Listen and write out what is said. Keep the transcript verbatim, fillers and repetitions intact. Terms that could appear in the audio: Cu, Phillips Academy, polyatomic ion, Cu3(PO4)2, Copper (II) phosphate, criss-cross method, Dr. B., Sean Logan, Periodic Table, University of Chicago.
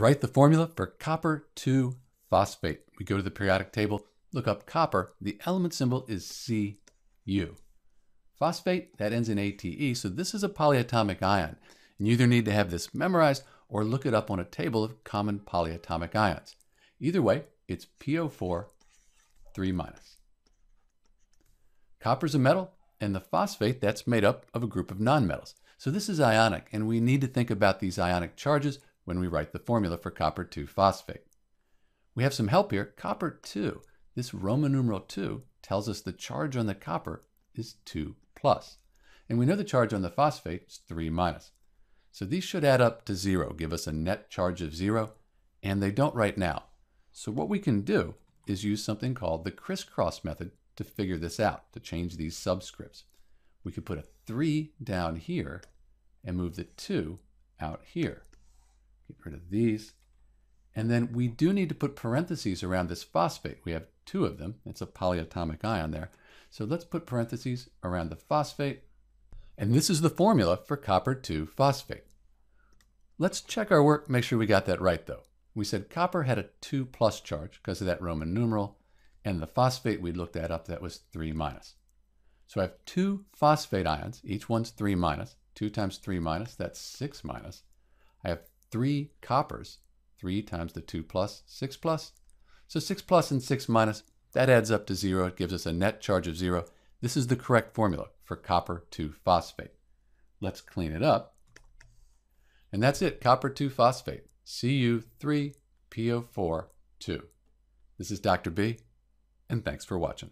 to write the formula for copper two phosphate. We go to the periodic table, look up copper. The element symbol is Cu. Phosphate, that ends in ate, so this is a polyatomic ion. And you either need to have this memorized or look it up on a table of common polyatomic ions. Either way, it's P O four three minus. Copper's a metal, and the phosphate, that's made up of a group of nonmetals. So this is ionic, and we need to think about these ionic charges when we write the formula for copper two phosphate. We have some help here. Copper two, this Roman numeral two, tells us the charge on the copper is two plus. And we know the charge on the phosphate is three minus. So these should add up to zero, give us a net charge of zero, and they don't right now. So what we can do is use something called the crisscross method to figure this out, to change these subscripts. We could put a three down here and move the two out here. Get rid of these. And then we do need to put parentheses around this phosphate. We have two of them. It's a polyatomic ion there. So let's put parentheses around the phosphate. And this is the formula for copper two phosphate. Let's check our work, make sure we got that right though. We said copper had a two plus charge because of that Roman numeral, and the phosphate we looked that up, that was three minus. So I have two phosphate ions, each one's three minus, two times three minus, that's six minus. I have three coppers, three times the two plus, six plus. So six plus and six minus, that adds up to zero. It gives us a net charge of zero. This is the correct formula for copper two phosphate. Let's clean it up. And that's it, copper two phosphate, C U three P O four two. This is Doctor B, and thanks for watching.